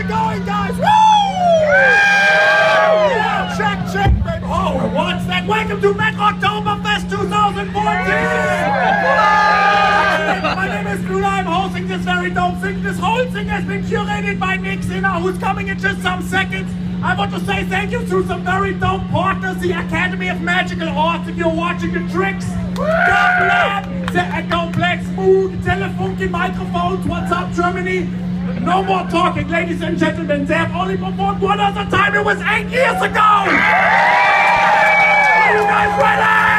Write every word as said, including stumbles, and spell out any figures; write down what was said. it going, guys! Woo! Yeah! Check, check, baby! Oh, and what's that? Welcome to BEDROCKTOBERFest twenty fourteen! My name is Flula, I'm hosting this very dope thing. This whole thing has been curated by Nick Zinner, who's coming in just some seconds. I want to say thank you to some very dope partners, the Academy of Magical Arts, if you're watching the tricks. The Complex Food, Telefunky Microphones, What's Up Germany. No more talking, ladies and gentlemen. They have only performed one other time. It was eight years ago. Are you guys ready?